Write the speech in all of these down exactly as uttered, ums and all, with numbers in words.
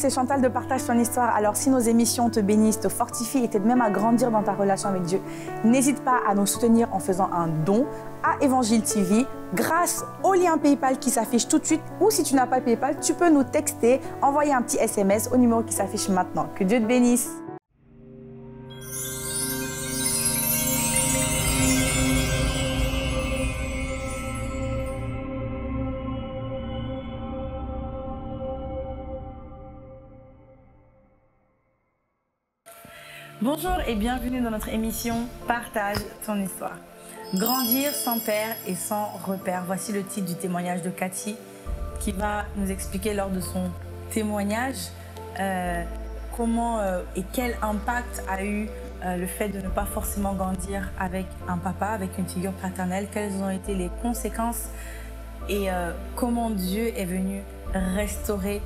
c'est Chantal de Partage ton histoire. Alors si nos émissions te bénissent, te fortifient et t'aident même à grandir dans ta relation avec Dieu, n'hésite pas à nous soutenir en faisant un don à Évangile T V grâce au lien Paypal qui s'affiche tout de suite, ou si tu n'as pas Paypal, tu peux nous texter, envoyer un petit S M S au numéro qui s'affiche maintenant. Que Dieu te bénisse. Bonjour et bienvenue dans notre émission Partage ton histoire. Grandir sans père et sans repère. Voici le titre du témoignage de Katy qui va nous expliquer lors de son témoignage euh, comment euh, et quel impact a eu euh, le fait de ne pas forcément grandir avec un papa, avec une figure paternelle, quelles ont été les conséquences et euh, comment Dieu est venu restaurer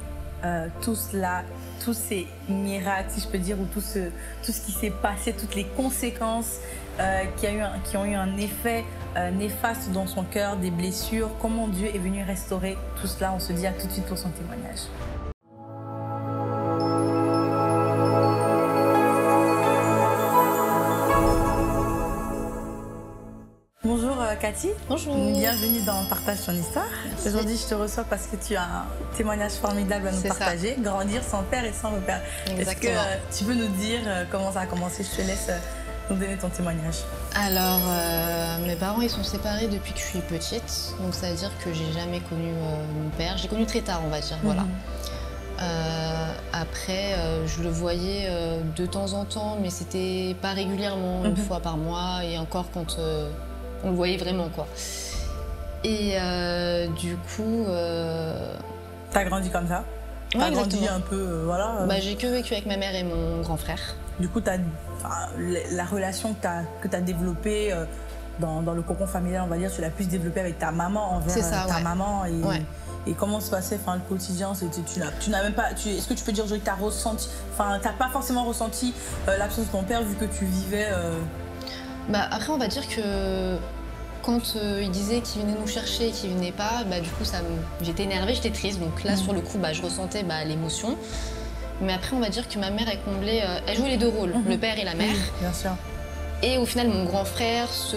Euh, tout cela, tous ces miracles, si je peux dire, ou tout ce, tout ce qui s'est passé, toutes les conséquences euh, qui, a eu un, qui ont eu un effet euh, néfaste dans son cœur, des blessures, comment Dieu est venu restaurer tout cela. On se dit à tout de suite pour son témoignage. Bonjour Katy. Bonjour. Bienvenue dans Partage ton histoire. Aujourd'hui, je te reçois parce que tu as un témoignage formidable à nous partager. Ça. Grandir sans père et sans repère. Est-ce que euh, tu peux nous dire euh, comment ça a commencé? Je te laisse euh, nous donner ton témoignage. Alors, euh, mes parents, ils sont séparés depuis que je suis petite. Donc, ça veut dire que j'ai jamais connu euh, mon père. J'ai connu très tard, on va dire. Mm-hmm. Voilà. Euh, après, euh, je le voyais euh, de temps en temps, mais c'était pas régulièrement, mm-hmm. une fois par mois et encore quand... Euh, on le voyait vraiment, quoi. Et euh, du coup... Euh... T'as grandi comme ça? Ouais, t'as grandi un peu, euh, voilà. Euh... Bah, j'ai que vécu avec ma mère et mon grand frère. Du coup, t'as, enfin, la relation que t'as développée euh, dans, dans le cocon familial, on va dire, tu l'as plus développée avec ta maman, envers ça, ta ouais. maman. Et, ouais. et comment se passait le quotidien? Tu n'as même pas... Est-ce que tu peux dire que t'as ressenti... Enfin, t'as pas forcément ressenti euh, l'absence de ton père vu que tu vivais... Euh... Bah, après, on va dire que quand euh, il disait qu'il venait nous chercher et qu'il venait pas, bah, du coup, me... j'étais énervée, j'étais triste. Donc là, mmh. sur le coup, bah, je ressentais bah, l'émotion. Mais après, on va dire que ma mère, elle comblait, euh, elle jouait les deux rôles, mmh. le père et la mère. Mmh, bien sûr. Et au final, mon grand frère se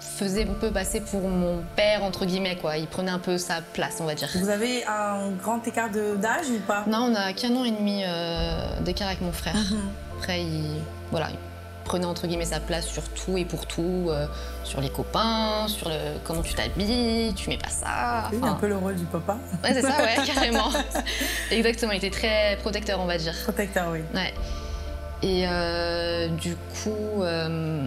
faisait un peu passer pour mon père, entre guillemets, quoi. Il prenait un peu sa place, on va dire. Vous avez un grand écart d'âge ou pas? Non, on a qu'un an et demi euh, d'écart avec mon frère. Mmh. Après, il... voilà. prenait entre guillemets sa place sur tout et pour tout, euh, sur les copains, sur le comment tu t'habilles, tu mets pas ça. C'est un peu le rôle du papa. Ouais, c'est ça, ouais, carrément. Exactement, il était très protecteur, on va dire. Protecteur, oui. Ouais. Et euh, du coup, euh,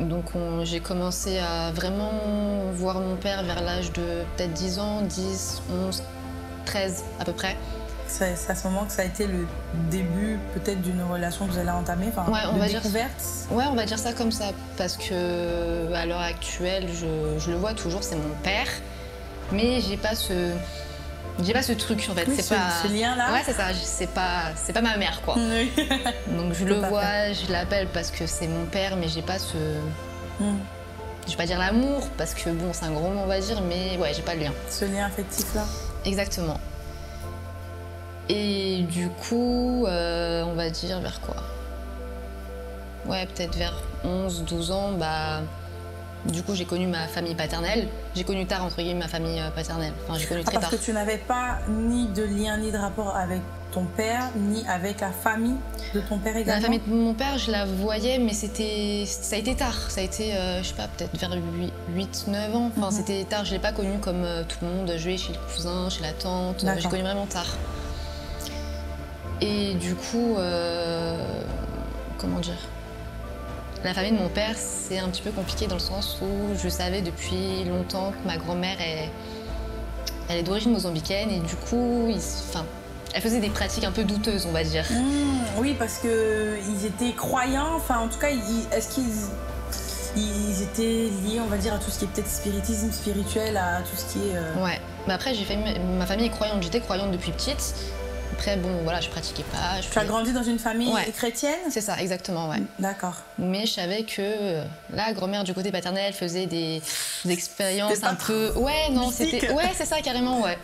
donc j'ai commencé à vraiment voir mon père vers l'âge de peut-être dix ans, dix, onze, treize à peu près. C'est à ce moment que ça a été le début peut-être d'une relation que vous allez entamer, enfin, ouais, on va découverte. Dire, ouais, on va dire ça comme ça, parce que à l'heure actuelle, je, je le vois toujours, c'est mon père, mais j'ai pas ce, j'ai pas ce truc en fait, oui, c'est pas ce lien-là. Ouais, c'est ça, c'est pas, c'est pas ma mère quoi. Oui. Donc je, je le vois, faire. Je l'appelle parce que c'est mon père, mais j'ai pas ce, mm. je vais pas dire l'amour parce que bon, c'est un gros mot on va dire, mais ouais, j'ai pas le lien. Ce lien affectif-là. Exactement. Et du coup, euh, on va dire vers quoi? Ouais, peut-être vers onze, douze ans, bah... Du coup, j'ai connu ma famille paternelle. J'ai connu tard, entre guillemets, ma famille paternelle. Enfin, j'ai connu très ah, parce tard. Parce que tu n'avais pas ni de lien, ni de rapport avec ton père, ni avec la famille de ton père également? La famille de mon père, je la voyais, mais c'était... Ça a été tard. Ça a été, euh, je sais pas, peut-être vers huit, neuf ans. Enfin, mm-hmm. c'était tard. Je l'ai pas connu comme euh, tout le monde. Je vais chez le cousin, chez la tante. J'ai connu vraiment tard. Et du coup, euh, comment dire, la famille de mon père, c'est un petit peu compliqué dans le sens où je savais depuis longtemps que ma grand-mère, est, elle est d'origine mozambicaine et du coup, ils, enfin, elle faisait des pratiques un peu douteuses, on va dire. Mmh, oui, parce qu'ils étaient croyants, enfin en tout cas, est-ce qu'ils... Ils étaient liés, on va dire, à tout ce qui est peut-être spiritisme, spirituel, à tout ce qui est... Euh... Ouais, mais après, j'ai fait, ma famille est croyante, j'étais croyante depuis petite. Après, bon, voilà, je pratiquais pas. Je... Tu as grandi dans une famille ouais. chrétienne? C'est ça, exactement, ouais. D'accord. Mais je savais que la grand-mère du côté paternel faisait des, des expériences un peu... Ouais, non, c'était... Ouais, c'est ça, carrément, ouais.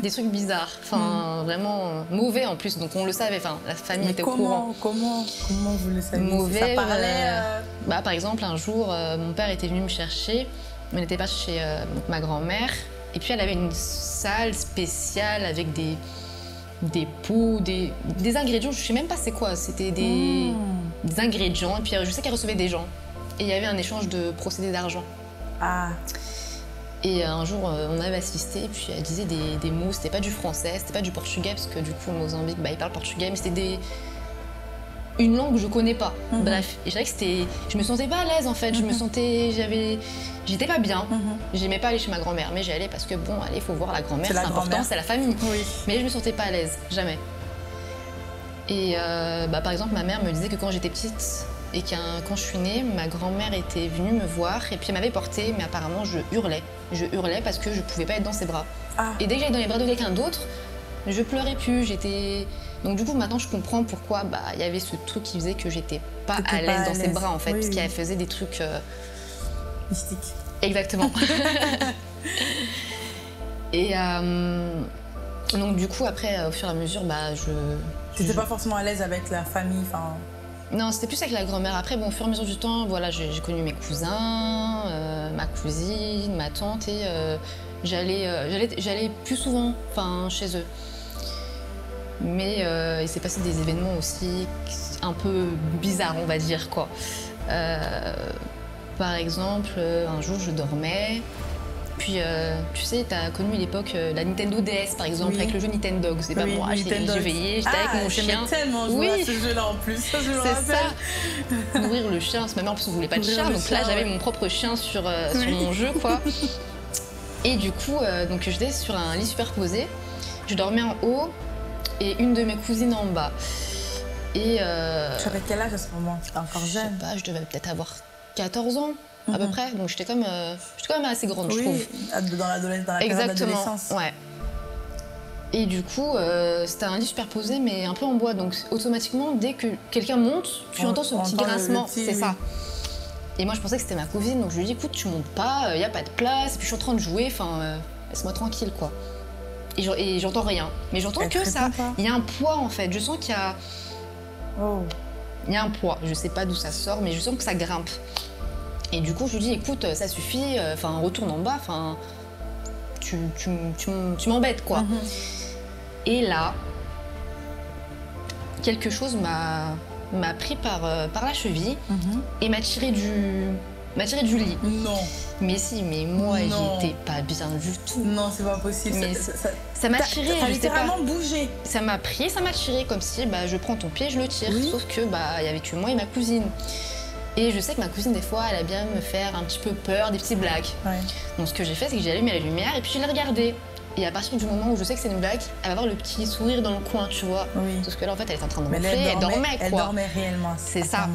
Des trucs bizarres, enfin, mm. vraiment mauvais en plus, donc on le savait, enfin, la famille Mais était comment, au courant. Comment, comment vous le savez? Mauvais, ça parlait... Euh... Bah, par exemple, un jour, euh, mon père était venu me chercher, on n'était pas chez euh, ma grand-mère, et puis elle avait une salle spéciale avec des... des pots, des, des ingrédients, je sais même pas c'est quoi, c'était des, mmh. des ingrédients, et puis je sais qu'elle recevait des gens. Et il y avait un échange de procédés d'argent. Ah. Et un jour, on avait assisté, et puis elle disait des, des mots, c'était pas du français, c'était pas du portugais, parce que du coup, au Mozambique, bah, ils parlent portugais, mais c'était des... une langue que je connais pas. Mmh. Bref, et je savais que c'était... Je me sentais pas à l'aise, en fait, mmh. je me sentais... j'avais... J'étais pas bien, mm-hmm. j'aimais pas aller chez ma grand-mère, mais j'y allais parce que bon, allez, il faut voir la grand-mère, c'est important, c'est la famille. Oui. Mais je me sentais pas à l'aise, jamais. Et euh, bah, par exemple, ma mère me disait que quand j'étais petite et qu quand je suis née, ma grand-mère était venue me voir et puis elle m'avait portée, mais apparemment je hurlais. Je hurlais parce que je pouvais pas être dans ses bras. Ah. Et dès que j'allais dans les bras de quelqu'un d'autre, je pleurais plus, j'étais... Donc du coup, maintenant, je comprends pourquoi bah, y avait ce truc qui faisait que j'étais pas à l'aise dans ses bras, en fait, oui, parce oui. qu'elle faisait des trucs... Euh... mystique. Exactement. Et euh, donc du coup après, au fur et à mesure, bah je... Tu n'étais je... pas forcément à l'aise avec la famille, enfin... Non, c'était plus avec la grand-mère. Après, bon, au fur et à mesure du temps, voilà, j'ai connu mes cousins, euh, ma cousine, ma tante, et euh, j'allais euh, plus souvent chez eux. Mais euh, il s'est passé des événements aussi un peu bizarres, on va dire, quoi. Euh, Par exemple, un jour je dormais, puis euh, tu sais, t'as connu l'époque euh, la Nintendo D S par exemple, oui. avec le jeu Nintendo Dogs. C'est pas moi, j'étais éveillée, j'étais avec mon chien. Tellement oui. joué à ce jeu-là en plus, ça je le rappelle. Ça. Nourrir le chien, ma mère en plus on voulait pas de chien, donc chien, là j'avais ouais. mon propre chien sur, euh, oui. sur mon jeu quoi. Et du coup, euh, donc j'étais sur un lit superposé, je dormais en haut et une de mes cousines en bas. Et euh, tu avais quel âge à ce moment? Tu étais encore jeune? Je sais pas, je devais peut-être avoir quatorze ans, mm-hmm. à peu près, donc j'étais quand même, euh, j'étais quand même assez grande, oui, je trouve. Dans l'adolescence, dans la l'adolescence. Ouais. Et du coup, euh, c'était un lit superposé, mais un peu en bois, donc automatiquement, dès que quelqu'un monte, tu on, entends ce petit entend grincement, c'est oui. ça. Et moi, je pensais que c'était ma cousine, donc je lui dis, écoute, tu montes pas, il n'y a pas de place, puis je suis en train de jouer, enfin, euh, laisse-moi tranquille, quoi. Et j'entends rien, mais j'entends que ça. Il y a un poids, en fait, je sens qu'il y a... Oh. Il y a un poids, je sais pas d'où ça sort, mais je sens que ça grimpe. Et du coup, je lui dis, écoute, ça suffit, enfin, euh, retourne en bas, enfin, tu, tu, tu, tu m'embêtes, quoi. Mm-hmm. Et là, quelque chose m'a pris par, euh, par la cheville mm-hmm. et m'a tiré du, m'a tiré du lit. Non. Mais si, mais moi, j'étais pas bien du tout. Non, c'est pas possible. Mais ça m'a tiré, je sais pas. Ça m'a bougé. Ça m'a pris, ça m'a tiré, comme si bah, je prends ton pied, je le tire. Oui. Sauf que bah, y avait que moi et ma cousine. Et je sais que ma cousine, des fois, elle a bien me faire un petit peu peur, des petites blagues. Ouais. Donc ce que j'ai fait, c'est que j'ai allumé la lumière et puis je l'ai regardée. Et à partir du moment où je sais que c'est une blague, elle va avoir le petit sourire dans le coin, tu vois. Oui. Parce que là, en fait, elle était en train de ronfler, elle dormait, quoi. Elle dormait réellement, c'est ça.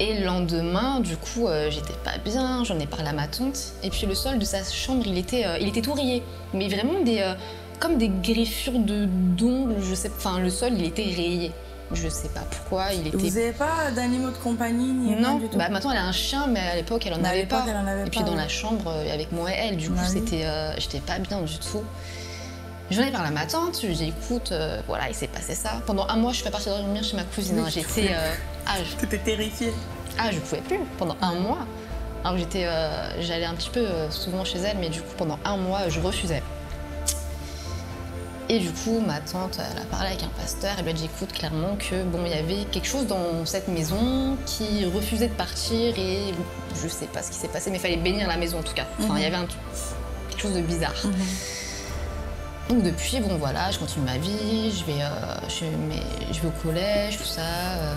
Et le lendemain, du coup, euh, j'étais pas bien, j'en ai parlé à ma tante. Et puis le sol de sa chambre, il était, euh, il était tout rayé. Mais vraiment des, euh, comme des griffures d'ongles, de, je sais pas. Enfin, le sol, il était rayé. Je sais pas pourquoi, il était... Vous n'avez pas d'animaux de compagnie ni Non, du tout. Bah, maintenant elle a un chien, mais à l'époque, elle en avait pas. Elle en avait et puis pas, dans ouais. la chambre, avec moi et elle, du coup, c'était, euh, j'étais pas bien du tout. J'en ai parlé à ma tante, je lui ai dit, écoute, euh, voilà, il s'est passé ça. Pendant un mois, je suis pas partie dormir chez ma cousine. Hein. J'étais... Euh, ah, je... T'étais terrifiée. Ah, je pouvais plus pendant un mois. Alors j'étais, euh, j'allais un petit peu euh, souvent chez elle, mais du coup, pendant un mois, je refusais. Et du coup, ma tante, elle a parlé avec un pasteur, elle lui a dit, écoute, clairement que, bon, il y avait quelque chose dans cette maison qui refusait de partir et je sais pas ce qui s'est passé, mais il fallait bénir la maison en tout cas. Enfin, il mm-hmm. y avait un, quelque chose de bizarre. Mm-hmm. Donc depuis, bon voilà, je continue ma vie, je vais, euh, je, mes, je vais au collège, tout ça, euh,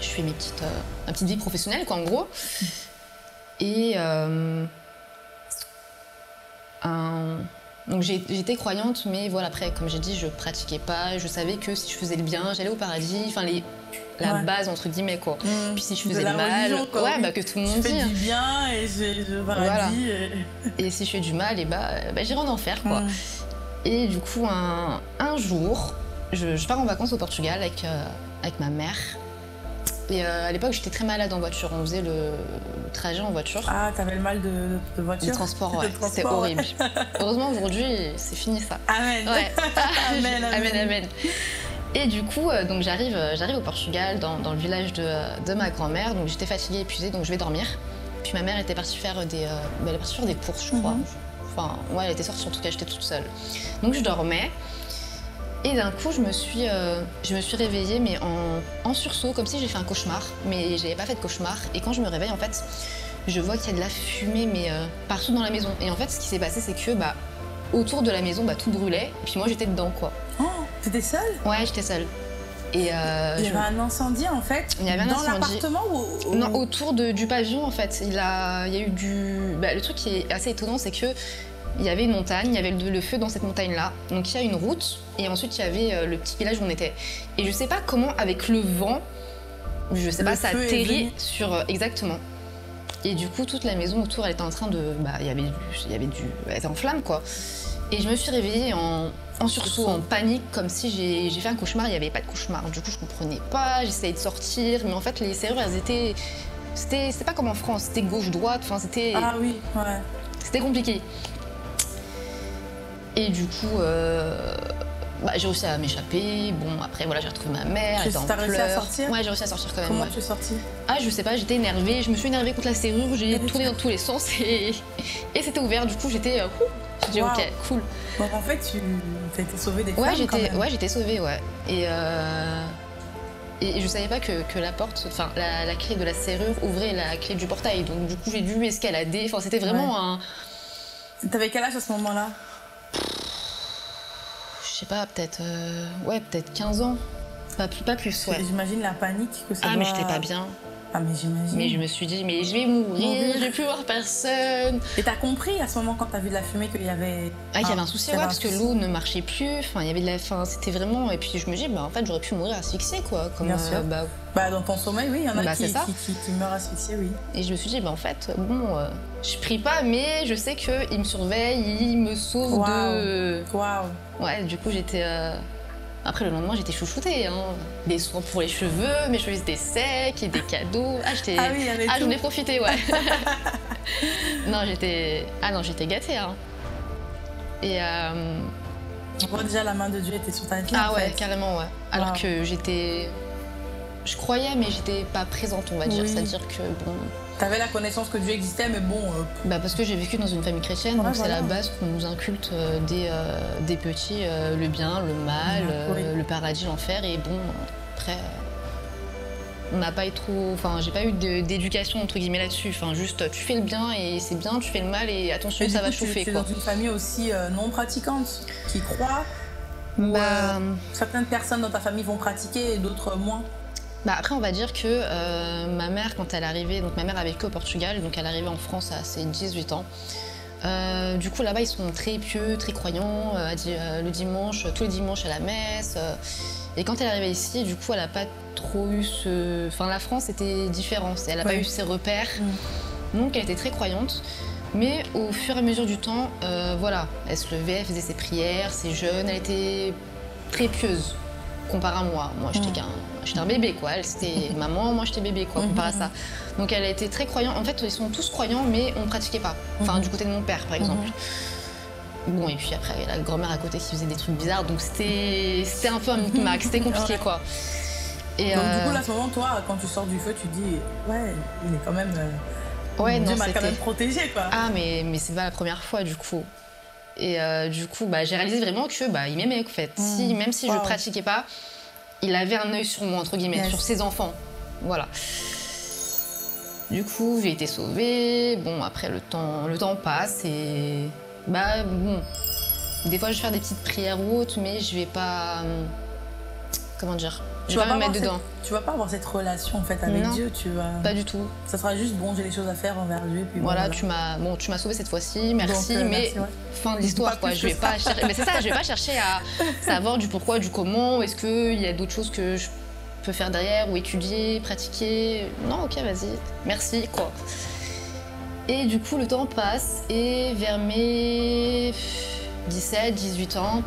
je fais mes petites, euh, ma petite vie professionnelle, quoi, en gros. Et euh, un... donc j'étais croyante, mais voilà, après, comme j'ai dit, je pratiquais pas, je savais que si je faisais le bien, j'allais au paradis, enfin les... la ouais. base entre guillemets quoi. Mmh, puis si je faisais du mal, ouais, oui. bah, que tout le monde dit. Je fais du bien et je paradis. Voilà. Et... et si je fais du mal, et bah, bah j'irai en enfer quoi. Mmh. Et du coup, un, un jour, je, je pars en vacances au Portugal avec, euh, avec ma mère. Et euh, à l'époque, j'étais très malade en voiture. On faisait le trajet en voiture. Ah, t'avais le mal de, de, de voiture. Le transport, ouais. C'est horrible. Heureusement, aujourd'hui, c'est fini ça. Amen. Ouais. Ah, amen, amen. Amen, amen. Et du coup, euh, donc j'arrive, j'arrive au Portugal, dans, dans le village de, de ma grand-mère. Donc j'étais fatiguée, épuisée, donc je vais dormir. Puis ma mère était partie faire des, euh, elle est partie faire des courses, je crois. Mm -hmm. Enfin, ouais, elle était sortie, en tout cas, j'étais toute seule. Donc je dormais. Et d'un coup, je me suis, euh, je me suis réveillée, mais en, en sursaut, comme si j'ai fait un cauchemar. Mais j'avais pas fait de cauchemar. Et quand je me réveille, en fait, je vois qu'il y a de la fumée, mais euh, partout dans la maison. Et en fait, ce qui s'est passé, c'est que bah, autour de la maison, bah, tout brûlait. Et puis moi, j'étais dedans, quoi. Oh, t'étais seule? Ouais, j'étais seule. Et euh, il y avait je... un incendie, en fait. Il y avait un dans l'appartement ou au... Non, autour de, du pavillon, en fait. Il, a, il y a eu du. Bah, le truc qui est assez étonnant, c'est que. Il y avait une montagne, il y avait le feu dans cette montagne-là. Donc il y a une route et ensuite il y avait le petit village où on était. Et je sais pas comment, avec le vent, je sais pas, ça a atterri sur... Exactement. Et du coup, toute la maison autour, elle était en train de... Bah, il y avait du... Il y avait du... Elle était en flamme, quoi. Et je me suis réveillée en, en sursaut, en panique, comme si j'ai fait un cauchemar. Il n'y avait pas de cauchemar. Du coup, je comprenais pas, j'essayais de sortir. Mais en fait, les serrures, elles étaient... C'était pas comme en France, c'était gauche-droite, enfin, c'était... Ah oui, ouais. C'était compliqué. Et du coup, euh, bah, j'ai réussi à m'échapper. Bon, après, voilà, j'ai retrouvé ma mère. Tu as réussi à sortir? Ouais, j'ai réussi à sortir quand même. Comment ouais. tu es sortie? Ah, je sais pas, j'étais énervée. Je me suis énervée contre la serrure, j'ai tourné dans tous les sens et, et c'était ouvert. Du coup, j'étais. Euh, j'ai dit, wow. Ok, cool. Donc en fait, tu as été sauvée des flammes quand même. Ouais, j'étais sauvée, ouais. Et, euh, et je savais pas que, que la porte, enfin, la, la clé de la serrure ouvrait la clé du portail. Donc, du coup, j'ai dû escalader. Enfin, c'était vraiment ouais. un. T'avais quel âge à ce moment-là? Je sais pas, peut-être euh, ouais, peut-être quinze ans, pas plus, pas plus ouais. J'imagine la panique que ça Ah doit... mais j'étais pas bien. Ah mais j'imagine. Mais je me suis dit mais je vais mourir, je vais plus voir personne. Et t'as compris à ce moment quand t'as vu de la fumée qu'il y avait Ah, il y avait un souci ouais, parce que l'eau ne marchait plus, enfin il y avait de la fin, c'était vraiment et puis je me dis bah en fait j'aurais pu mourir asphyxiée quoi comme Bien sûr. Euh, bah... bah dans ton sommeil oui, il y en a bah, qui, qui, qui, qui meurent asphyxiés oui. Et je me suis dit bah en fait bon euh, je prie pas mais je sais que il me surveille, il me sauve wow. de Waouh. Ouais, du coup j'étais euh... Après, le lendemain, j'étais chouchoutée. Hein. Des soins pour les cheveux, mes cheveux étaient secs, et des cadeaux. Ah, j'étais. Ah, oui, ah j'en ai profité, ouais. non, j'étais. Ah non, j'étais gâtée. Hein. Et. Euh... On voit déjà la main de Dieu était sur ta vie. Ah, en ouais, fait. Carrément, ouais. Alors wow. que j'étais. Je croyais, mais j'étais pas présente, on va dire. Oui. C'est-à-dire que bon. T'avais la connaissance que Dieu existait, mais bon. Euh... Bah parce que j'ai vécu dans une famille chrétienne, ouais, donc voilà. C'est la base qu'on nous inculte euh, des, euh, des petits, euh, le bien, le mal, euh, oui. le paradis, l'enfer, et bon, après, euh, on n'a pas eu trop. Enfin, j'ai pas eu d'éducation entre guillemets là-dessus. Enfin, juste tu fais le bien et c'est bien, tu fais le mal et attention, et ça coup, va tu, chauffer. Tu es dans une famille aussi euh, non pratiquante, qui croit. Où, bah... euh, certaines personnes dans ta famille vont pratiquer et d'autres moins. Bah après, on va dire que euh, ma mère, quand elle arrivait, donc ma mère a vécu au Portugal, donc elle arrivait en France à ses dix-huit ans. Euh, du coup, là-bas, ils sont très pieux, très croyants, euh, le dimanche, tous les dimanches à la messe. Euh, et quand elle arrivait ici, du coup, elle n'a pas trop eu ce... Enfin, la France était différente, elle n'a ouais. pas eu ses repères. Mmh. Donc, elle était très croyante. Mais au fur et à mesure du temps, euh, voilà, elle se levait, elle faisait ses prières, ses jeûnes, elle était très pieuse. Comparé à moi, moi j'étais qu'un, j'étais un bébé quoi, elle c'était maman, moi j'étais bébé quoi, comparé à ça. Donc elle a été très croyante, en fait ils sont tous croyants mais on ne pratiquait pas, enfin du côté de mon père par exemple. Bon et puis après la grand-mère à côté qui faisait des trucs bizarres donc c'était un peu un micmac, c'était compliqué quoi. Et donc euh... du coup là à ce moment toi quand tu sors du feu tu dis ouais il est quand même, ouais, Dieu m'a quand même protégé quoi. Ah mais, mais c'est pas la première fois du coup. Et euh, du coup, bah, j'ai réalisé vraiment que bah, il m'aimait en fait. Mmh. Si, même si wow. je ne pratiquais pas, il avait un œil sur moi, entre guillemets, yes. sur ses enfants. Voilà. Du coup, j'ai été sauvée. Bon, après, le temps, le temps passe et... Bah, bon. Des fois, je vais faire des petites prières ou autres, mais je vais pas... Comment dire? Je vais pas me mettre dedans. Cette... Tu vas pas avoir cette relation en fait avec non, Dieu, tu vas... Pas du tout. Ça sera juste, bon, j'ai les choses à faire envers Dieu, puis voilà, bon, voilà. tu m'as bon, sauvé cette fois-ci, merci, donc, euh, mais merci, ouais. fin de l'histoire, quoi. Je vais pas chercher... Mais c'est ça, je vais pas chercher à savoir du pourquoi, du comment, est-ce qu'il y a d'autres choses que je peux faire derrière, ou étudier, pratiquer... Non, ok, vas-y, merci, quoi. Et du coup, le temps passe, et vers mes... dix-sept, dix-huit ans,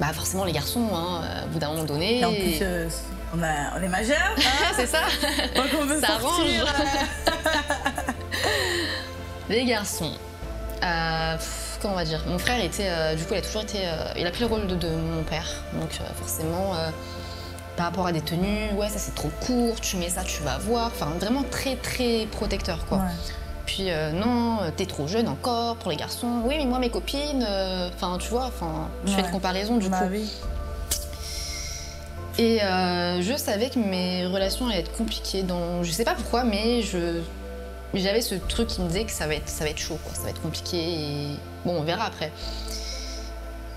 bah forcément les garçons, hein, au bout d'un moment donné... Et en plus, euh, on, a, on est majeurs, hein, c'est ça. Donc on veut ça sortir. Arrange. Les garçons... Euh, pff, comment on va dire? Mon frère était... Euh, du coup, il a toujours été... Euh, il a pris le rôle de, de mon père, donc euh, forcément... Euh, par rapport à des tenues, ouais, ça c'est trop court, tu mets ça, tu vas voir. Enfin, vraiment très, très protecteur, quoi. Ouais. Puis, euh, non, t'es trop jeune encore pour les garçons. Oui, mais moi, mes copines, enfin, euh, tu vois, enfin, je ouais. fais une comparaison, du bah, coup. Oui. Et euh, je savais que mes relations allaient être compliquées dans... Je sais pas pourquoi, mais je... J'avais ce truc qui me disait que ça va être, ça va être chaud, quoi. Ça va être compliqué et... Bon, on verra après.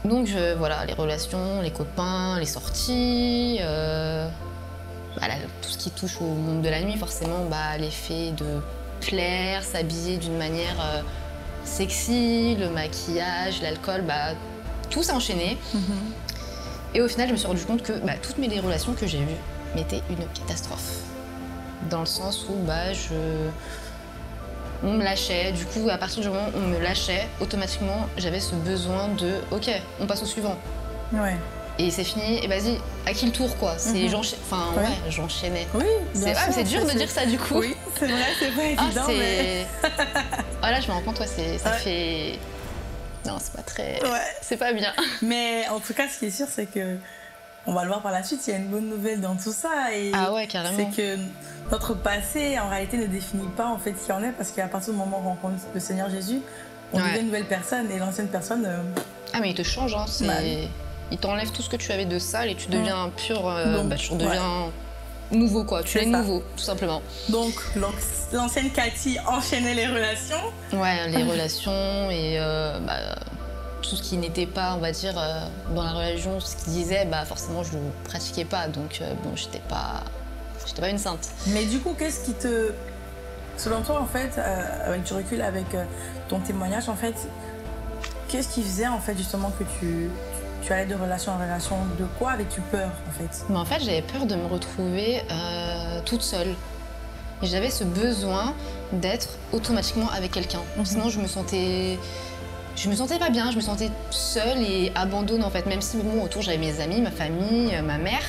Donc je, voilà, les relations, les copains, les sorties, euh, bah là, tout ce qui touche au monde de la nuit, forcément, bah, l'effet de plaire, s'habiller d'une manière euh, sexy, le maquillage, l'alcool, bah, tout s'est enchaîné. Mm-hmm. Et au final, je me suis rendu compte que bah, toutes mes relations que j'ai vues étaient une catastrophe. Dans le sens où bah, je... on me lâchait, du coup à partir du moment où on me lâchait, automatiquement j'avais ce besoin de ok, on passe au suivant. Ouais. Et c'est fini, et vas-y, à qui le tour quoi. C'est j'enchaînais. Enfin ouais, j'enchaînais. Oui, c'est c'est dur de dire ça du coup. Oui, c'est vrai, c'est pas évident. Ah, mais... ah là je me rends compte, ouais, c'est ça ouais. fait. Non, c'est pas très. Ouais. C'est pas bien. Mais en tout cas, ce qui est sûr, c'est que. On va le voir par la suite, il y a une bonne nouvelle dans tout ça. Et ah ouais, carrément. C'est que notre passé, en réalité, ne définit pas en fait qui on est, parce qu'à partir du moment où on rencontre le Seigneur Jésus, on ouais. devient une nouvelle personne, et l'ancienne personne... Euh... Ah mais il te change, hein, bah, il t'enlève tout ce que tu avais de sale et tu deviens ouais. pur, euh, donc, bah, tu redeviens ouais. nouveau quoi, tu es nouveau, tout simplement. Donc l'ancienne Katy enchaînait les relations. Ouais, les relations et... Euh, bah, tout ce qui n'était pas, on va dire, euh, dans la religion, ce qu'il disait, bah forcément je le pratiquais pas, donc euh, bon, j'étais pas, j'étais pas une sainte. Mais du coup, qu'est-ce qui te, selon toi en fait, euh, avec du recul, avec euh, ton témoignage en fait, qu'est-ce qui faisait en fait justement que tu, tu allais de relation en relation, de quoi avais-tu peur en fait? Mais en fait, j'avais peur de me retrouver euh, toute seule. Et j'avais ce besoin d'être automatiquement avec quelqu'un. Mm-hmm. Sinon, je me sentais Je me sentais pas bien, je me sentais seule et abandonnée en fait, même si bon, autour j'avais mes amis, ma famille, ma mère,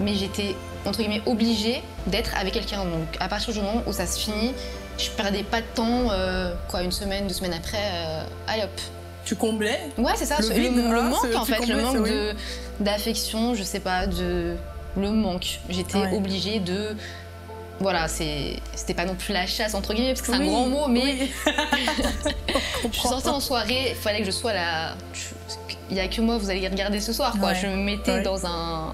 mais j'étais entre guillemets obligée d'être avec quelqu'un. Donc à partir du moment où ça se finit, je perdais pas de temps, euh, quoi, une semaine, deux semaines après, euh, allez hop. Tu comblais? Ouais, c'est ça, le, vide, le, le manque en fait, le manque d'affection, je sais pas, de le manque. J'étais ouais. obligée de... Voilà, c'était pas non plus la chasse, entre guillemets, parce que c'est oui, un grand mot, mais oui. Je suis sortie en soirée, il fallait que je sois là. Il n'y a que moi, vous allez regarder ce soir, quoi. Ouais. Je me mettais ouais. dans un...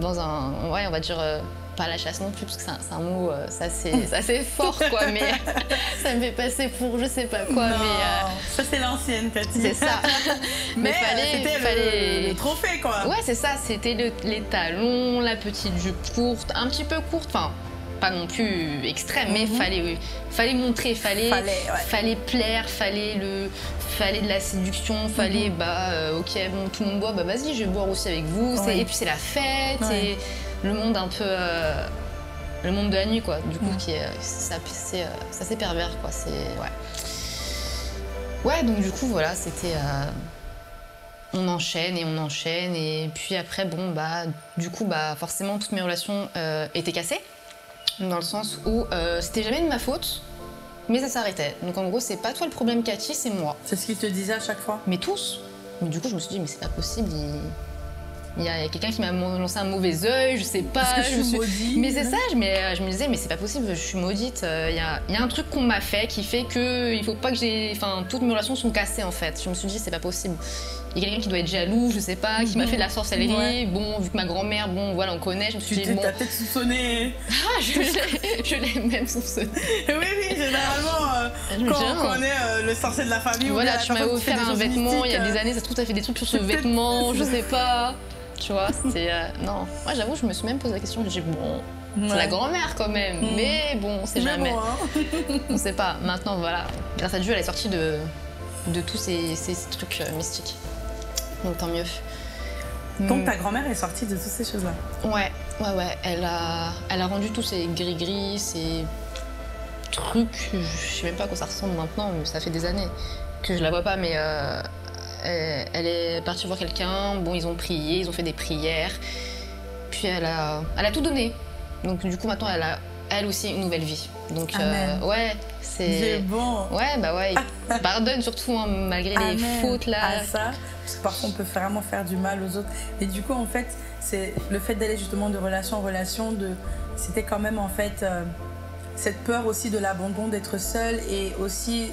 Dans un... Ouais, on va dire, euh, pas la chasse non plus, parce que c'est un, un mot, euh, ça c'est fort, quoi, mais ça me fait passer pour je sais pas quoi, non, mais... Euh, ça c'est l'ancienne, Katy. C'est ça. Mais, mais fallait, euh, fallait... Le, le trophée, quoi. Ouais, c'est ça, c'était le, les talons, la petite jupe courte, un petit peu courte, enfin, pas non plus extrême, mm-hmm. mais fallait, oui, fallait montrer, fallait, fallait, ouais. fallait plaire, fallait, le, fallait de la séduction, mm-hmm. fallait, bah, euh, ok, bon, tout le monde boit, bah, vas-y, je vais boire aussi avec vous, ouais. et puis c'est la fête, ouais. et le monde un peu, euh, le monde de la nuit, quoi, du coup, ouais. qui est, ça, c'est, ça, c'est pervers, quoi, c'est, ouais. Ouais, donc, du coup, voilà, c'était... Euh, on enchaîne et on enchaîne et puis après bon bah du coup bah forcément toutes mes relations euh, étaient cassées dans le sens où euh, c'était jamais de ma faute mais ça s'arrêtait, donc en gros c'est pas toi le problème Katy, c'est moi. C'est ce qu'ils te disaient à chaque fois? Mais tous. Mais du coup je me suis dit mais c'est pas possible, il, il y a, a quelqu'un qui m'a lancé un mauvais œil, je sais pas. Parce que je, je suis maudite. Mais c'est ça, je, mais, je me disais mais c'est pas possible, je suis maudite, il euh, y, a, y a un truc qu'on m'a fait qui fait que il faut pas que j'ai, enfin toutes mes relations sont cassées en fait. Je me suis dit c'est pas possible. Il y a quelqu'un qui doit être jaloux, je sais pas, qui m'a fait de la sorcellerie. Ouais. Bon, vu que ma grand-mère, bon, voilà, on connaît, je me suis tu dit, bon... T'as peut-être soupçonné. Ah, je l'ai même soupçonné. Oui, oui, généralement, euh, quand genre. on connaît euh, le sorcier de la famille... Voilà, tu m'as offert un vêtement, il y a des années, ça se trouve, t'as fait des trucs sur ce vêtement, je sais pas. Tu vois, c'est... Euh, non, moi, j'avoue, je me suis même posé la question, j'ai dit, bon... Ouais. C'est la grand-mère quand même, mmh. mais bon, on sait jamais. Moi, hein. On sait pas, maintenant, voilà. Grâce à Dieu, elle est sortie de, de tous ces, ces trucs euh, mystiques. Donc tant mieux. Donc ta grand-mère est sortie de toutes ces choses-là? Ouais, ouais, ouais. Elle a, elle a rendu tous ces gris-gris, ces truc, je sais même pas à quoi ça ressemble maintenant, mais ça fait des années que je la vois pas, mais euh, elle, elle est partie voir quelqu'un, bon, ils ont prié, ils ont fait des prières, puis elle a, elle a tout donné. Donc du coup, maintenant, elle a, elle aussi, une nouvelle vie. Donc euh, ouais, c'est bon. Ouais, bah ouais, pardonne surtout, hein, malgré Amen. les fautes là. À ça, parce que parfois, on peut vraiment faire du mal aux autres. Et du coup, en fait, c'est le fait d'aller justement de relation en relation, de... c'était quand même en fait... Euh... cette peur aussi de l'abandon, d'être seule, et aussi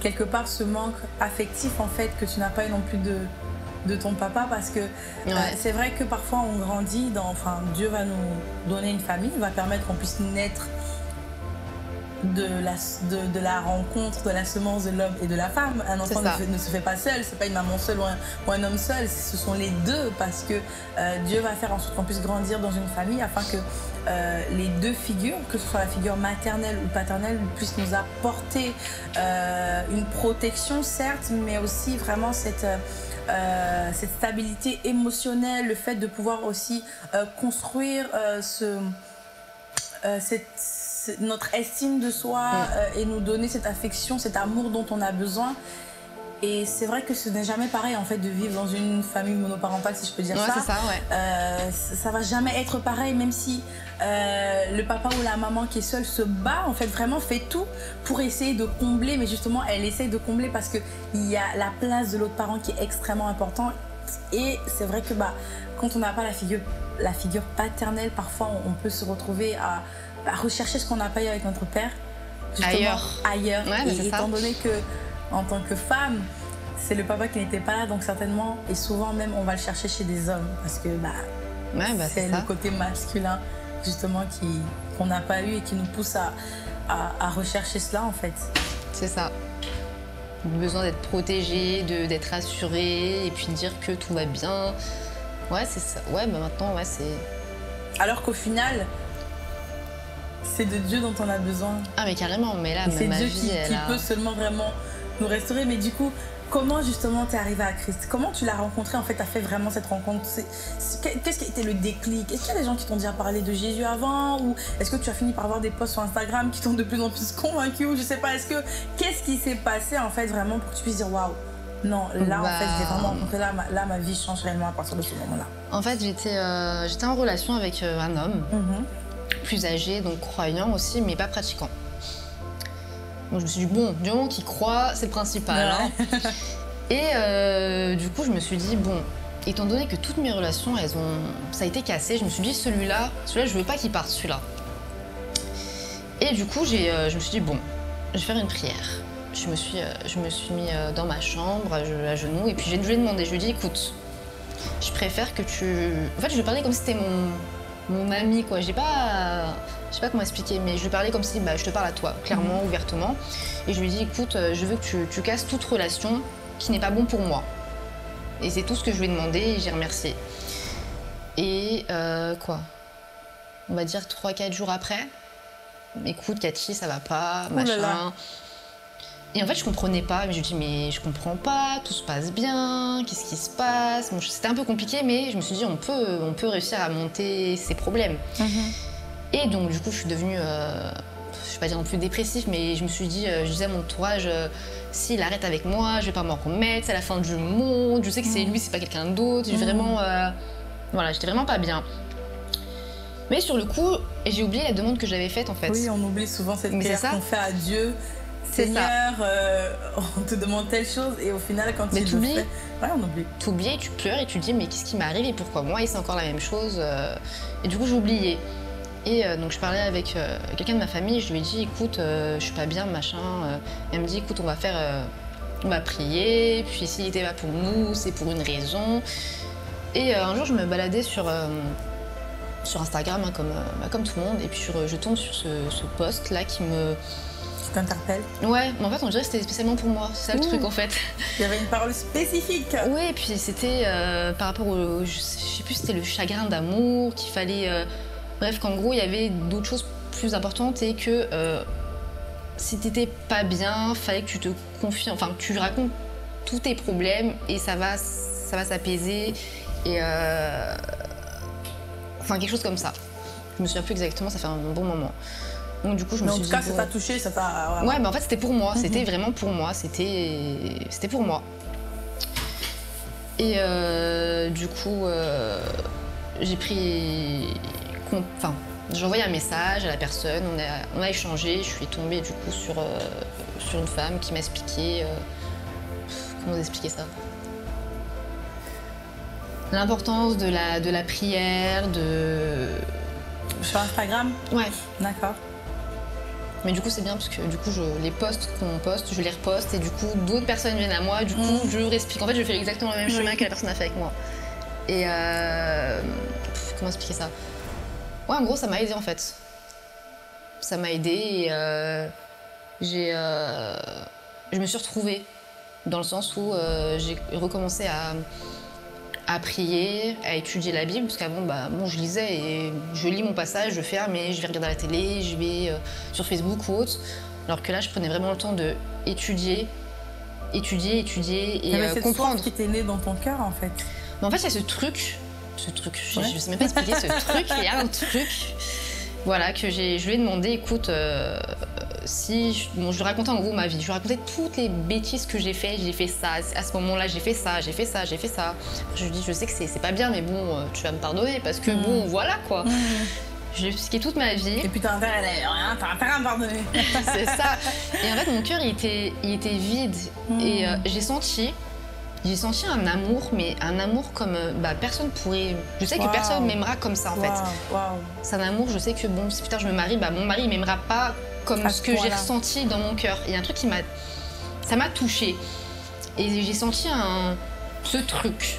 quelque part ce manque affectif en fait que tu n'as pas eu non plus de, de ton papa, parce que ouais. euh, c'est vrai que parfois on grandit dans, enfin Dieu va nous donner une famille, va permettre qu'on puisse naître de la, de, de la rencontre, de la semence de l'homme et de la femme. Un enfant ne, ne se fait pas seul, c'est pas une maman seule ou un, ou un homme seul, ce sont les deux, parce que euh, Dieu va faire en sorte qu'on puisse grandir dans une famille afin que Euh, les deux figures, que ce soit la figure maternelle ou paternelle, puissent nous apporter euh, une protection, certes, mais aussi vraiment cette, euh, cette stabilité émotionnelle, le fait de pouvoir aussi euh, construire euh, ce, euh, cette, cette, notre estime de soi euh, et nous donner cette affection, cet amour dont on a besoin. Et c'est vrai que ce n'est jamais pareil en fait de vivre dans une famille monoparentale, si je peux dire ouais, ça. Ça, ouais. euh, ça va jamais être pareil, même si euh, le papa ou la maman qui est seule se bat, en fait vraiment fait tout pour essayer de combler, mais justement elle essaye de combler parce que il y a la place de l'autre parent qui est extrêmement importante. Et c'est vrai que bah, quand on n'a pas la figure, la figure paternelle, parfois on peut se retrouver à, à rechercher ce qu'on n'a pas eu avec notre père, justement, ailleurs. ailleurs. Ouais, et, étant donné que en tant que femme, c'est le papa qui n'était pas là, donc certainement, et souvent même, on va le chercher chez des hommes, parce que bah, ouais, bah, c'est le côté masculin, justement, qu'on n'a pas eu et qui nous pousse à, à, à rechercher cela, en fait. C'est ça. Le besoin d'être protégé, d'être rassuré, et puis de dire que tout va bien. Ouais, c'est ça. Ouais, bah maintenant, ouais, c'est... Alors qu'au final... c'est de Dieu dont on a besoin. Ah mais carrément, mais là, c'est Dieu qui, qui a... peut seulement vraiment nous restaurer. Mais du coup, comment justement t'es arrivée à Christ? Comment tu l'as rencontré? En fait, t'as fait vraiment cette rencontre. Qu'est-ce qui a été le déclic? Est-ce qu'il y a des gens qui t'ont déjà parlé de Jésus avant? Ou est-ce que tu as fini par voir des posts sur Instagram qui t'ont de plus en plus convaincu? Ou je sais pas, est-ce que... Qu'est-ce qui s'est passé en fait vraiment pour que tu puisses dire waouh? Non, là wow. en fait, j'ai vraiment rencontré, là ma, là, ma vie change réellement à partir de ce moment-là. En fait, j'étais euh, j'étais en relation avec euh, un homme. Mm-hmm. Plus âgé, donc croyant aussi, mais pas pratiquant. Donc je me suis dit, bon, du moment qu'il croit, c'est le principal. Hein. Et euh, du coup, je me suis dit, bon, étant donné que toutes mes relations, elles ont, ça a été cassé, je me suis dit, celui-là, celui-là, je veux pas qu'il parte, celui-là. Et du coup, j'ai, euh, je me suis dit, bon, je vais faire une prière. Je me suis, euh, je me suis mis euh, dans ma chambre, à, à genoux, et puis j'ai demandé, je lui ai dit, écoute, je préfère que tu... En fait, je lui parlais comme si c'était mon... mon ami, quoi. J'ai pas, je sais pas comment expliquer, mais je lui parlais comme si bah, je te parle à toi, clairement, mmh. ouvertement. Et je lui ai dit, écoute, je veux que tu, tu casses toute relation qui n'est pas bon pour moi. Et c'est tout ce que je lui ai demandé et j'ai remercié. Et euh, quoi, on va dire trois quatre jours après, écoute, Katy, ça va pas, oh machin. Là là. Et en fait, je comprenais pas, mais je lui ai dit, mais je comprends pas, tout se passe bien, qu'est-ce qui se passe? Bon, c'était un peu compliqué, mais je me suis dit, on peut, on peut réussir à monter ces problèmes. Mm-hmm. Et donc, du coup, je suis devenue, euh, je vais pas dire non plus dépressif, mais je me suis dit, euh, je disais à mon entourage, euh, s'il arrête avec moi, je vais pas m'en remettre, c'est la fin du monde, je sais que c'est lui, c'est pas quelqu'un d'autre, j'ai vraiment, euh, voilà, j'étais vraiment pas bien. Mais sur le coup, j'ai oublié la demande que j'avais faite, en fait. Oui, on oublie souvent cette prière qu'on fait à Dieu. Seigneur, euh, on te demande telle chose et au final quand mais tu oublies, ouais, on oublie. Tu oublies, tu pleures et tu te dis mais qu'est-ce qui m'arrive et pourquoi moi et c'est encore la même chose et du coup j'ai oublié. Et euh, donc je parlais avec euh, quelqu'un de ma famille, je lui ai dit écoute euh, je suis pas bien machin, elle me dit écoute on va faire, euh, on va prier puis s'il était pas pour nous c'est pour une raison. Et euh, un jour je me baladais sur euh, sur Instagram hein, comme euh, bah, comme tout le monde et puis je, je tombe sur ce, ce post là qui me t'interpelle. Ouais, mais en fait on dirait que c'était spécialement pour moi, c'est ça le mmh. truc en fait. Il y avait une parole spécifique. Oui, et puis c'était euh, par rapport au, je sais plus, c'était le chagrin d'amour qu'il fallait, euh, bref qu'en gros il y avait d'autres choses plus importantes et que euh, si t'étais pas bien, fallait que tu te confies, enfin que tu racontes tous tes problèmes et ça va, ça va s'apaiser et euh, enfin quelque chose comme ça. Je me souviens plus exactement, ça fait un bon moment. Donc du coup, je me suis dit... En tout cas, ça t'a touché, ça t'a... Ouais, mais en fait, c'était pour moi. C'était vraiment pour moi. C'était pour moi. Et euh, du coup, euh, j'ai pris... Enfin, j'ai envoyé un message à la personne, on a, on a échangé, je suis tombée du coup sur, euh, sur une femme qui m'a expliqué... Euh, comment expliquer ça? L'importance de la, de la prière, de... Sur Instagram? Ouais. D'accord. Mais du coup, c'est bien parce que du coup, je, les posts qu'on poste, je les reposte et du coup, d'autres personnes viennent à moi. Et du coup, mmh. je leur explique. En fait, je fais exactement le même chemin oui. que la personne a fait avec moi. Et euh, pff, comment expliquer ça? Ouais, en gros, ça m'a aidé en fait. Ça m'a aidé et euh, j'ai, euh, je me suis retrouvée dans le sens où euh, j'ai recommencé à, à prier, à étudier la Bible, parce qu'avant, bah, bon, je lisais et je lis mon passage, je ferme et je vais regarder la télé, je vais euh, sur Facebook ou autre. Alors que là, je prenais vraiment le temps de étudier, étudier, étudier et euh, comprendre. C'est cette soif qui t'est née dans ton cœur en fait. Mais en fait, il y a ce truc. Ce truc, ouais. je ne sais même pas expliquer ce truc, il y a un truc, voilà, que je lui ai demandé, écoute, euh, si, bon, je lui racontais en gros ma vie, je lui racontais toutes les bêtises que j'ai fait, j'ai fait ça, à ce moment-là j'ai fait ça, j'ai fait ça, j'ai fait ça. Je lui dis, je sais que c'est pas bien, mais bon, tu vas me pardonner, parce que mmh. bon, voilà quoi. Mmh. Je lui ai expliqué toute ma vie. Et puis t'as intérêt à, t'as intérêt à me pardonner. C'est ça. Et en fait, mon cœur, il était, il était vide, mmh. et euh, j'ai senti... J'ai senti un amour, mais un amour comme bah, personne pourrait... Je sais que wow. personne m'aimera comme ça, en wow. fait. Wow. C'est un amour, je sais que bon, si plus tard je me marie, bah, mon mari ne m'aimera pas comme à ce que j'ai ressenti dans mon cœur. Il y a un truc qui m'a... Ça m'a touchée. Et j'ai senti un... ce truc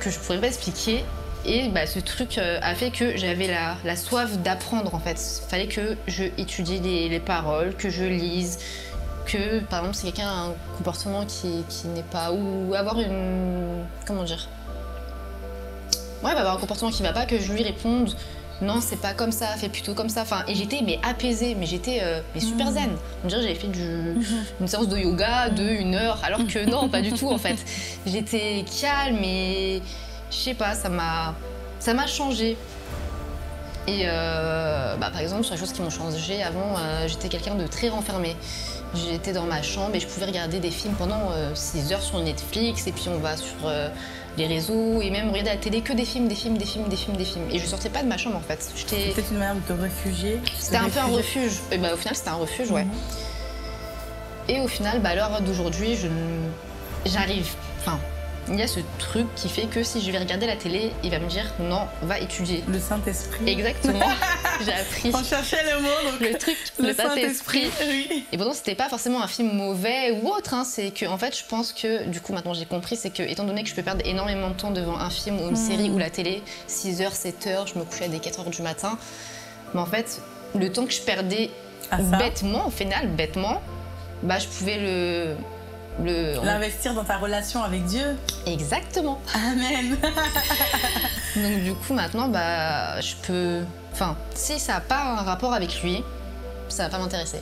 que je ne pourrais pas expliquer. Et bah, ce truc a fait que j'avais la, la soif d'apprendre, en fait. Il fallait que je étudie les, les paroles, que je lise. Que, par exemple, si quelqu'un a un comportement qui, qui n'est pas... Ou avoir une... Comment dire? Ouais, bah, avoir un comportement qui ne va pas, que je lui réponde « Non, c'est pas comme ça, fais plutôt comme ça. » Enfin, et j'étais mais apaisée, mais j'étais euh, super zen. On dirait que j'avais fait du, une séance de yoga de une heure, alors que non, pas du tout, en fait. J'étais calme et... Je sais pas, ça m'a... Ça m'a changé. Et euh, bah, par exemple, sur les choses qui m'ont changé, avant, euh, j'étais quelqu'un de très renfermé. J'étais dans ma chambre et je pouvais regarder des films pendant six euh, heures sur Netflix et puis on va sur euh, les réseaux et même regarder à la télé que des films, des films, des films, des films, des films. Et je sortais pas de ma chambre en fait. C'était une manière de te réfugier. C'était un peu un refuge. Et bah, au final c'était un refuge, ouais. Mm-hmm. Et au final, bah, à l'heure d'aujourd'hui, je j'arrive. Enfin, il y a ce truc qui fait que si je vais regarder la télé, il va me dire non, va étudier. Le Saint-Esprit. Exactement. J'ai appris. On cherchait le mot, donc le truc, le, le Saint-Esprit. Saint oui. Et pourtant, c'était pas forcément un film mauvais ou autre. Hein. C'est que, en fait, je pense que, du coup, maintenant j'ai compris, c'est que, étant donné que je peux perdre énormément de temps devant un film ou une mmh. série ou la télé, six heures, sept heures, je me couchais à des quatre heures du matin. Mais en fait, le temps que je perdais bêtement, au final, bêtement, bah, je pouvais le. L'investir dans ta relation avec Dieu. Exactement. Amen. Donc du coup maintenant bah je peux, enfin si ça n'a pas un rapport avec lui, ça va pas m'intéresser.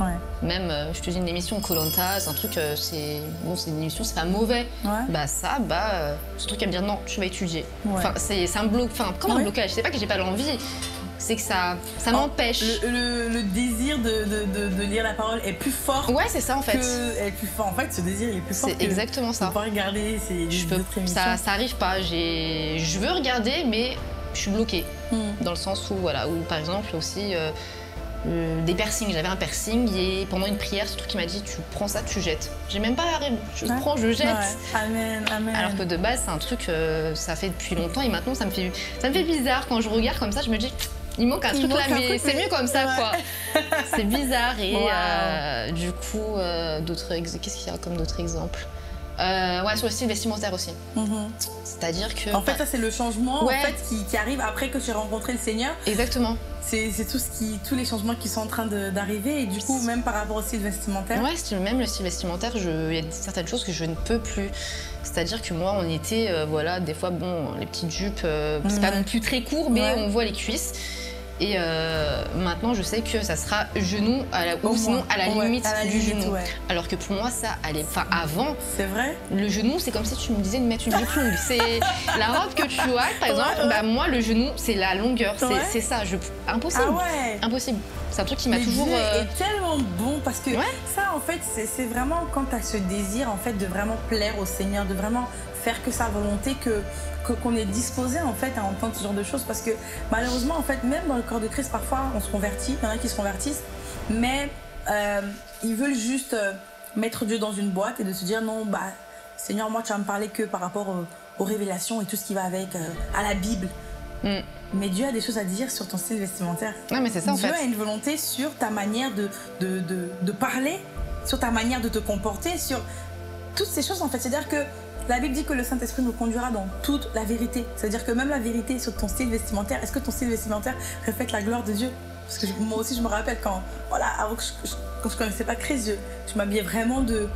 Ouais. Même euh, je te dis une émission Koh Lanta, c'est un truc, euh, c'est bon, c'est une émission, c'est pas mauvais. Ouais. Bah ça, bah euh, ce truc à me dire non, tu vas étudier. Ouais. Enfin c'est un bloc, enfin comme oui. un blocage. C'est pas que j'ai pas l'envie. C'est que ça, ça m'empêche. Le, le, le désir de, de, de, de lire la parole est plus fort. Ouais, c'est ça en fait. Que, est plus fort. En fait, ce désir il est plus fort. C'est exactement ça. Pas regarder, c'est. Je peux. Ça, ça arrive pas. J'ai. Je veux regarder, mais je suis bloquée. Mm. Dans le sens où voilà, où par exemple aussi euh, euh, des piercings. J'avais un piercing et pendant une prière, ce truc qui m'a dit tu prends ça, tu jettes. J'ai même pas. Je ouais. prends, je jette. Ouais. Amen, amen. Alors que de base, c'est un truc, euh, ça fait depuis longtemps et maintenant ça me fait, ça me fait bizarre quand je regarde comme ça, je me dis. Il manque un Il truc manque là, un mais c'est mieux comme ça, ouais. quoi. C'est bizarre. Et wow. euh, du coup, euh, d'autres ex... qu'est-ce qu'il y a comme d'autres exemples euh, ouais, sur le style vestimentaire aussi. Mm-hmm. C'est-à-dire que... En fait, ça, c'est le changement ouais. en fait, qui, qui arrive après que j'ai rencontré le Seigneur. Exactement. C'est tout ce qui, tous les changements qui sont en train d'arriver. Et du coup, même par rapport au style vestimentaire. Oui, même le style vestimentaire, je, il y a certaines choses que je ne peux plus. C'est-à-dire que moi, en été, euh, voilà, des fois, bon, les petites jupes, euh, c'est mm-hmm. pas non plus très court, mais ouais. on voit les cuisses. Et euh, maintenant, je sais que ça sera genou à la, ou oh, sinon à la ouais, limite à la du limite, genou. Ouais. Alors que pour moi, ça allait. Enfin, avant. C'est vrai. Le genou, c'est comme si tu me disais de mettre une jupe longue. C'est la robe que tu as, par exemple. Ouais, ouais. Bah moi, le genou, c'est la longueur. Ouais. C'est ça. Je... Impossible. Ah ouais. Impossible. C'est un truc qui m'a toujours. Euh... est tellement bon parce que ouais. ça, en fait, c'est vraiment quand tu as ce désir, en fait, de vraiment plaire au Seigneur, de vraiment faire que sa volonté, que qu'on est disposé en fait à entendre ce genre de choses, parce que malheureusement en fait même dans le corps de Christ parfois on se convertit, il y en a qui se convertissent mais euh, ils veulent juste euh, mettre Dieu dans une boîte et de se dire non bah Seigneur moi tu vas me parler que par rapport aux, aux révélations et tout ce qui va avec, euh, à la Bible. Mm. Mais Dieu a des choses à dire sur ton style vestimentaire. Non, mais c'est ça, en Dieu fait. A une volonté sur ta manière de, de, de, de parler, sur ta manière de te comporter, sur toutes ces choses en fait, c'est-à-dire que la Bible dit que le Saint-Esprit nous conduira dans toute la vérité. C'est-à-dire que même la vérité sur ton style vestimentaire, est-ce que ton style vestimentaire reflète la gloire de Dieu? Parce que je, moi aussi, je me rappelle quand, voilà, avant que je, je, quand je ne connaissais pas Christ, je, je m'habillais vraiment de,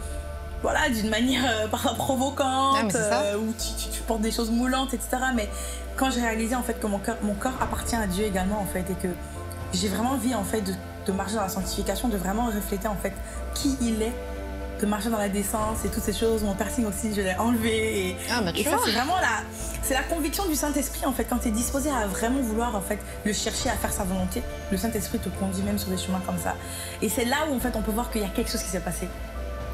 voilà, d'une manière euh, parfois provocante, ah, euh, où tu, tu, tu portes des choses moulantes, et cetera. Mais quand j'ai réalisé en fait que mon corps, mon corps appartient à Dieu également, en fait, et que j'ai vraiment envie en fait de, de marcher dans la sanctification, de vraiment refléter en fait qui il est, de marcher dans la décence et toutes ces choses. Mon piercing aussi, je l'ai enlevé. Et, ah bah tu et vois. Ça, c'est vraiment la, c'est la conviction du Saint-Esprit, en fait. Quand tu es disposé à vraiment vouloir, en fait, le chercher, à faire sa volonté, le Saint-Esprit te conduit même sur des chemins comme ça. Et c'est là où, en fait, on peut voir qu'il y a quelque chose qui s'est passé.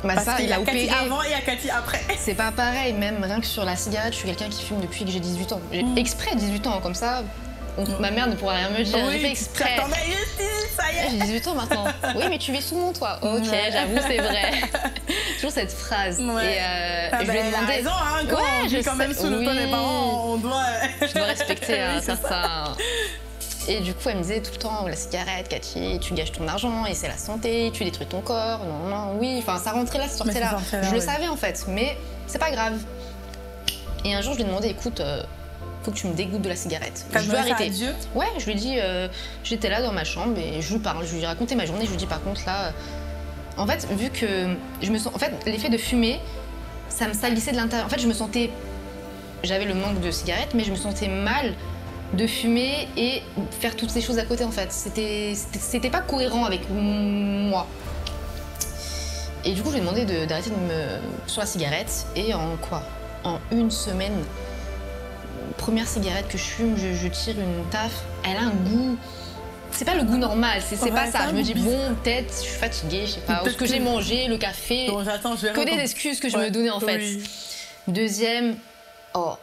Bah Parce ça, il y a, a Katy avant et il y a Katy après. C'est pas pareil, même rien que sur la cigarette, je suis quelqu'un qui fume depuis que j'ai dix-huit ans. J'ai mmh. exprès dix-huit ans, comme ça. On, ma mère ne pourra rien me dire, oui, j'ai fait exprès. J'ai dix-huit ans maintenant. Oui, mais tu vis sous mon toit. Ok, j'avoue, c'est vrai. Toujours cette phrase. Ouais. Et euh, ah je bah, lui ai demandé. Raison, hein, quand ouais, on je quand sais... même sous oui. le toit des parents, on doit. Je dois respecter oui, certains. Et du coup, elle me disait tout le temps la cigarette, Katy, tu gâches ton argent, et c'est la santé, tu détruis ton corps. Non, non, oui. Enfin, ça rentrait là, ça sortait là. Je vrai, le ouais. savais en fait, mais c'est pas grave. Et un jour, je lui ai demandé, écoute. Euh, faut que tu me dégoûtes de la cigarette. Je veux arrêter. Ouais, je lui ai dit, euh, j'étais là dans ma chambre et je lui parle, je lui ai raconté ma journée, je lui dis par contre là, euh, en fait vu que je me sens, en fait l'effet de fumer, ça me salissait de l'intérieur. En fait je me sentais, j'avais le manque de cigarette, mais je me sentais mal de fumer et faire toutes ces choses à côté en fait. C'était, c'était pas cohérent avec moi. Et du coup je lui ai demandé d'arrêter de, de me sur la cigarette et en quoi, en une semaine. Première cigarette que je fume, je, je tire une taf, elle a un goût, c'est pas le goût normal, c'est ouais, pas ça. Je me dis bon, peut-être je suis fatiguée, je sais pas, ou ce que j'ai mangé, le café, bon, je que des excuses que je ouais, me donnais en oui. fait. Deuxième, oh,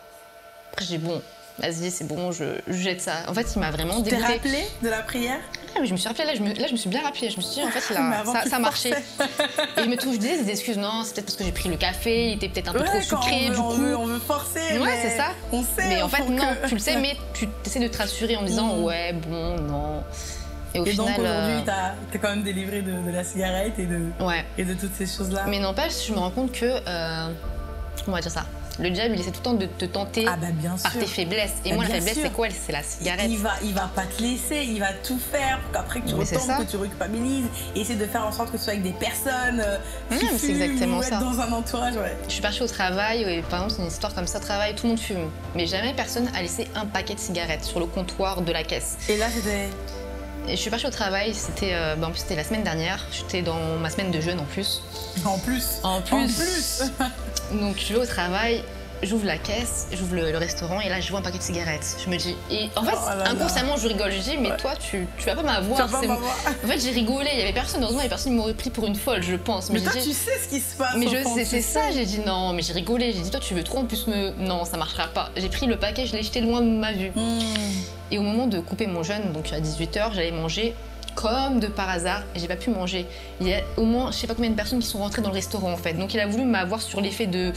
après j'ai bon, vas-y c'est bon, je, je jette ça. En fait il m'a vraiment dégoûté. Tu t'es rappelé de la prière? Ah, mais je me suis rappelée, là je, me, là je me suis bien rappelée, je me suis dit en fait là, ça, ça marchait. Et je me touche, je disais des excuses, non c'est peut-être parce que j'ai pris le café, il était peut-être un peu ouais, trop sucré, du coup. Veut, on veut forcer, ouais, mais c'est ça. On sait, mais en fait non, que... tu le sais, mais tu essaies de te rassurer en disant mmh. ouais bon, non. Et au et final... donc aujourd'hui t'es quand même délivrée de, de la cigarette et de, ouais. et de toutes ces choses-là. Mais n'empêche, je me rends compte que, euh, on va dire ça, le diable, il essaie tout le temps de te tenter ah bah bien sûr. Par tes faiblesses. Et bah moi, la faiblesse, c'est quoi? C'est la cigarette. Il va, il va pas te laisser, il va tout faire pour qu'après que tu retombes, que tu récupabilises. Et essayer de faire en sorte que tu sois avec des personnes qui fument, c'est exactement ou être ça. Dans un entourage. Ouais. Je suis partie au travail, et par exemple, c'est une histoire comme ça, travail, tout le monde fume. Mais jamais personne a laissé un paquet de cigarettes sur le comptoir de la caisse. Et là, c'était... Et je suis partie au travail, c'était euh, bah en plus c'était la semaine dernière, j'étais dans ma semaine de jeûne en plus. En plus En plus, en plus. Donc je vais au travail, j'ouvre la caisse, j'ouvre le, le restaurant et là je vois un paquet de cigarettes. Je me dis, et en fait oh là inconsciemment là. Je rigole, je dis mais ouais. toi tu, tu vas pas m'avoir. En fait j'ai rigolé, il y avait personne, heureusement il y avait personne qui m'aurait pris pour une folle je pense. Mais, mais toi dit, tu sais ce qui se passe. Mais je sais, c'est ça, j'ai dit non, mais j'ai rigolé, j'ai dit toi tu veux trop en plus me... Non ça marchera pas. J'ai pris le paquet, je l'ai jeté loin de ma vue. Mmh. Et au moment de couper mon jeûne, donc à dix-huit heures, j'allais manger comme de par hasard, et j'ai pas pu manger. Il y a au moins, je sais pas combien de personnes qui sont rentrées dans le restaurant en fait. Donc il a voulu m'avoir sur l'effet de,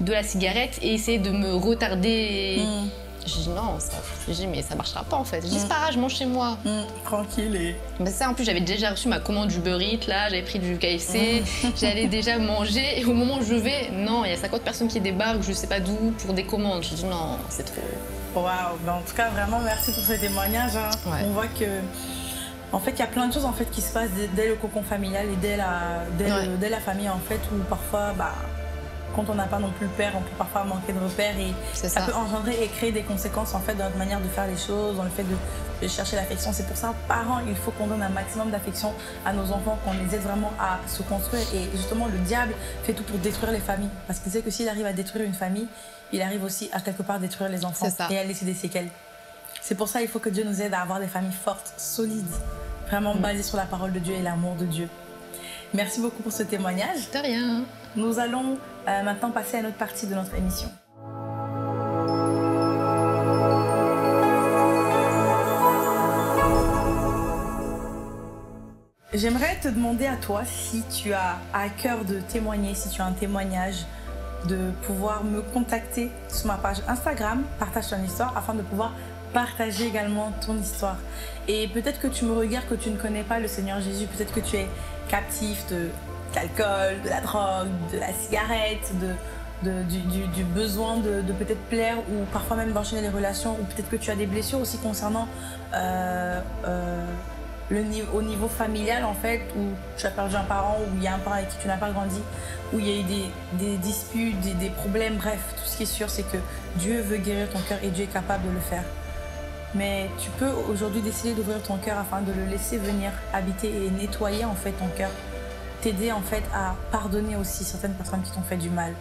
de la cigarette et essayer de me retarder. Mmh. J'ai dit non, ça, j'ai dit mais ça marchera pas en fait. J'ai dit c'est pas grave, je mange chez moi. Mmh, tranquille et. Ben ça en plus j'avais déjà reçu ma commande du Uber Eats là, j'avais pris du K F C, mmh. j'allais déjà manger et au moment où je vais, non, il y a cinquante personnes qui débarquent, je sais pas d'où pour des commandes. J'ai dit non, c'est trop. Waouh, ben en tout cas vraiment merci pour ce témoignage. Hein. Ouais. On voit que. En fait, il y a plein de choses en fait, qui se passent dès, dès le cocon familial et dès la, dès, ouais. le, dès la famille en fait où parfois bah, quand on n'a pas non plus le père, on peut parfois manquer de repères et ça, ça peut engendrer et créer des conséquences en fait dans notre manière de faire les choses, dans le fait de, de chercher l'affection. C'est pour ça, parents, il faut qu'on donne un maximum d'affection à nos enfants, qu'on les aide vraiment à se construire. Et justement, le diable fait tout pour détruire les familles, parce qu'il sait que s'il arrive à détruire une famille, il arrive aussi à quelque part détruire les enfants et à laisser des séquelles. C'est pour ça, il faut que Dieu nous aide à avoir des familles fortes, solides, vraiment mmh. basées sur la parole de Dieu et l'amour de Dieu. Merci beaucoup pour ce témoignage. De rien. Nous allons euh, maintenant passer à notre partie de notre émission. J'aimerais te demander à toi si tu as à cœur de témoigner, si tu as un témoignage, de pouvoir me contacter sur ma page Instagram, Partage ton histoire, afin de pouvoir partager également ton histoire. Et peut-être que tu me regardes, que tu ne connais pas le Seigneur Jésus, peut-être que tu es captif de l'alcool, de la drogue, de la cigarette, de, de, du, du, du besoin de, de peut-être plaire ou parfois même d'enchaîner les relations, ou peut-être que tu as des blessures aussi concernant euh, euh, le niveau, au niveau familial en fait, où tu as perdu un parent, où il y a un parent avec qui tu n'as pas grandi, où il y a eu des, des disputes, des, des problèmes, bref, tout ce qui est sûr, c'est que Dieu veut guérir ton cœur et Dieu est capable de le faire. Mais tu peux aujourd'hui décider d'ouvrir ton cœur afin de le laisser venir habiter et nettoyer en fait ton cœur, t'aider en fait à pardonner aussi certaines personnes qui t'ont fait du mal.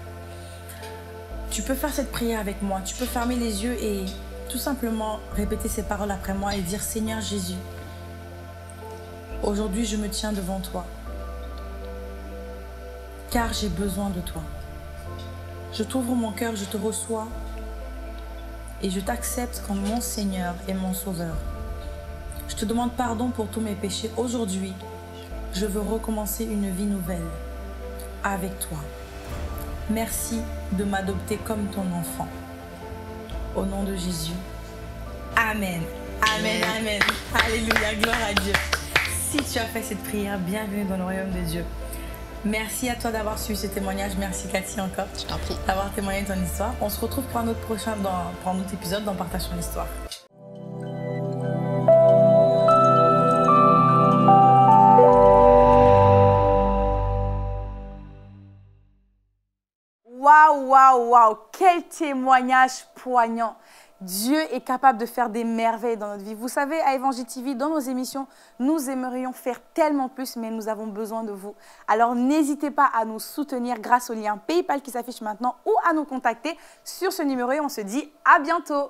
Tu peux faire cette prière avec moi, tu peux fermer les yeux et tout simplement répéter ces paroles après moi et dire: Seigneur Jésus, aujourd'hui je me tiens devant toi, car j'ai besoin de toi. Je t'ouvre mon cœur, je te reçois, et je t'accepte comme mon Seigneur et mon Sauveur. Je te demande pardon pour tous mes péchés. Aujourd'hui, je veux recommencer une vie nouvelle avec toi. Merci de m'adopter comme ton enfant. Au nom de Jésus. Amen. Amen, amen. Alléluia, gloire à Dieu. Si tu as fait cette prière, bienvenue dans le royaume de Dieu. Merci à toi d'avoir suivi ce témoignage. Merci Katy encore. Je t'en prie. D'avoir témoigné de ton histoire. On se retrouve pour un autre prochain, dans, pour un autre épisode dans Partage ton histoire. Waouh, waouh, waouh. Quel témoignage poignant. Dieu est capable de faire des merveilles dans notre vie. Vous savez, à Évangile T V, dans nos émissions, nous aimerions faire tellement plus, mais nous avons besoin de vous. Alors, n'hésitez pas à nous soutenir grâce au lien Paypal qui s'affiche maintenant ou à nous contacter sur ce numéro. Et on se dit à bientôt.